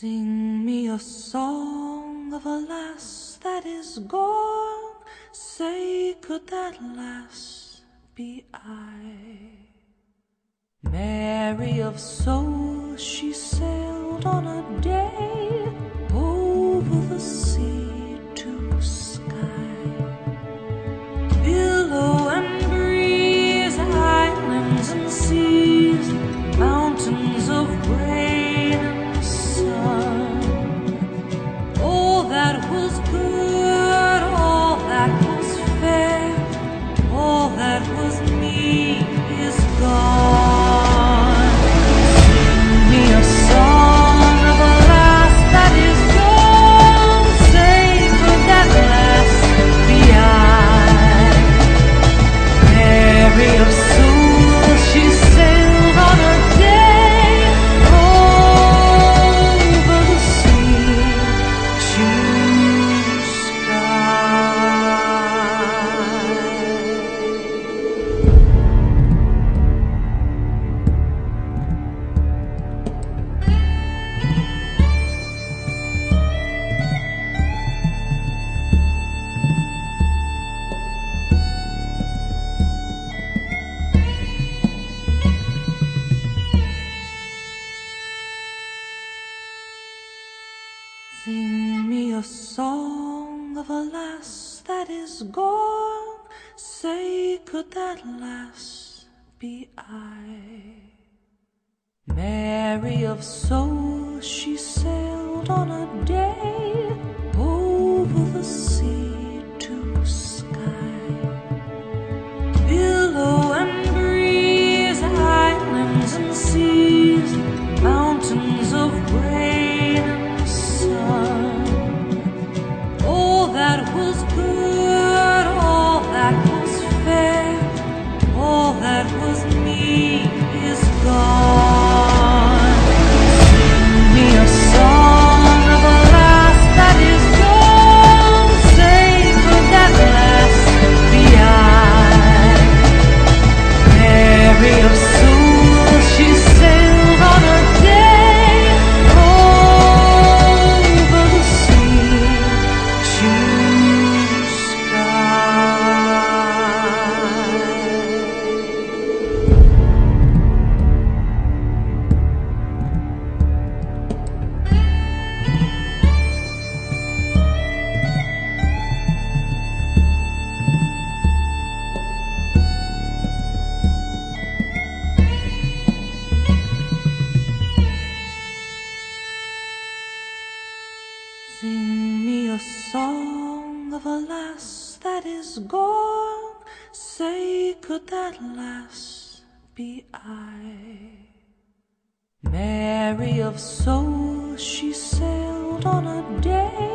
Sing me a song of a lass that is gone. Say, could that lass be I? Mary of Soul, she sailed on a day over the sea to sky. Pillow and breeze, islands and seas, mountains of rain and sun. All that was good, all that was fair, all that was me is gone. Sing me a song of a lass that is gone. Say, could that lass be I? Mary of Soul, she sailed on a day over the sea to sky. Pillow and breeze, islands and seas, mountains of rain. All that was good, all that was fair, all that was me is gone. Sing me a song of a lass that is gone. Say, could that lass be I? Mary of Soul, she sailed on a day